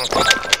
Ha ha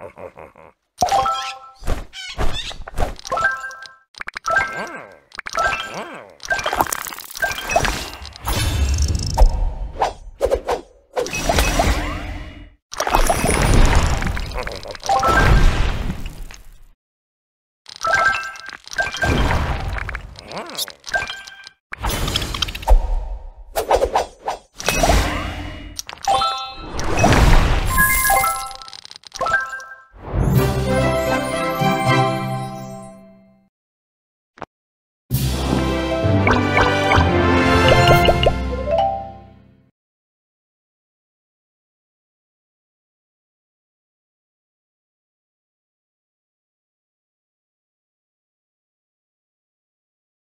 ha ha ha ha.